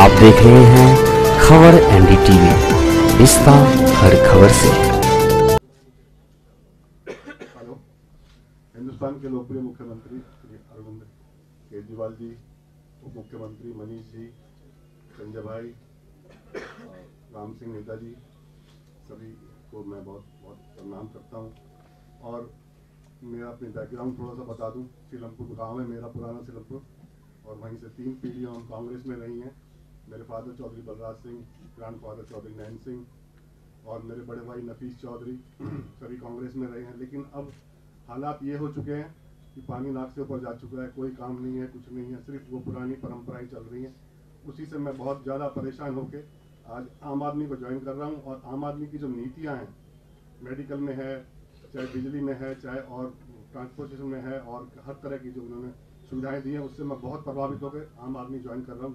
आप देख रहे हैं खबर NDTV, रिश्ता हर खबर से। हेलो, हिंदुस्तान के लोकप्रिय मुख्यमंत्री श्री अरविंद केजरीवाल जी, उप मुख्यमंत्री मनीष जी, संजय भाई, राम सिंह नेताजी, सभी को मैं बहुत प्रणाम करता हूं। और मैं अपने बैकग्राउंड थोड़ा सा बता दूं, श्रीलमपुर गांव है मेरा, पुराना श्रीलमपुर, और वहीं से 3 पीढ़ियां हम कांग्रेस में रही हैं। मेरे father Chaudhary Balraj Singh, grand father Chaudhary Nain Singh, और मेरे बड़े भाई नफीस चौधरी, सभी कांग्रेस में रहे हैं। लेकिन अब हालात ये हो चुके हैं कि पानी नाक से ऊपर जा चुका है, कोई काम नहीं है, कुछ नहीं है, सिर्फ वो पुरानी परंपराएं चल रही हैं। उसी से मैं बहुत ज़्यादा परेशान होकर आज आम आदमी को ज्वाइन कर रहा हूँ। और आम आदमी की जो नीतियाँ हैं, मेडिकल में है, चाहे बिजली में है, चाहे और ट्रांसपोर्टेशन में है, और हर तरह की जो उन्होंने सुविधाएं दी है, उससे मैं बहुत प्रभावित होकर आम आदमी ज्वाइन कर रहा हूँ।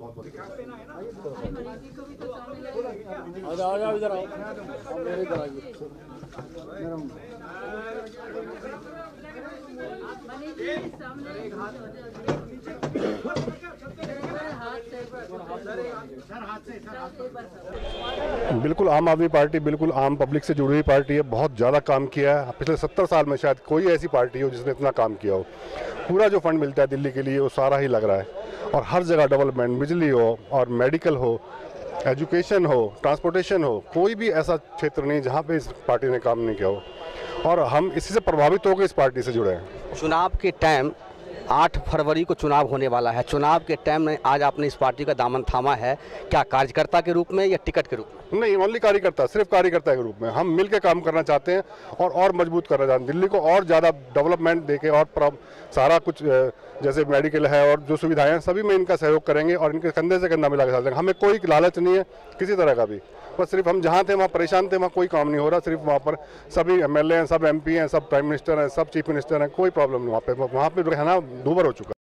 बिल्कुल आम आदमी पार्टी बिल्कुल आम पब्लिक से जुड़ी हुई पार्टी है। बहुत ज़्यादा काम किया है, पिछले 70 साल में शायद कोई ऐसी पार्टी हो जिसने इतना काम किया हो। पूरा जो फंड मिलता है दिल्ली के लिए वो सारा ही लग रहा है, और हर जगह डेवलपमेंट, बिजली हो और मेडिकल हो, एजुकेशन हो, ट्रांसपोर्टेशन हो, कोई भी ऐसा क्षेत्र नहीं जहाँ पे इस पार्टी ने काम नहीं किया हो। और हम इसी से प्रभावित होकर इस पार्टी से जुड़े हैं। चुनाव के टाइम 8 फरवरी को चुनाव होने वाला है, चुनाव के टाइम में आज आपने इस पार्टी का दामन थामा है, क्या कार्यकर्ता के रूप में या टिकट के रूप में? नहीं, ओनली कार्यकर्ता, सिर्फ कार्यकर्ता के रूप में हम मिलकर काम करना चाहते हैं और मजबूत करना चाहते हैं दिल्ली को, और ज़्यादा डेवलपमेंट देके और सारा कुछ जैसे मेडिकल है और जो सुविधाएँ हैं सभी में इनका सहयोग करेंगे और इनके कंधे से कंधा मिला के साथ। हमें कोई लालच नहीं है किसी तरह का भी, बस सिर्फ हम जहाँ थे वहाँ परेशान थे, वहाँ कोई काम नहीं हो रहा। सिर्फ वहाँ पर सभी MLA हैं, सब MP हैं, सब प्राइम मिनिस्टर हैं, सब चीफ मिनिस्टर हैं, कोई प्रॉब्लम नहीं। वहाँ पर रहना दूभर हो चुका है।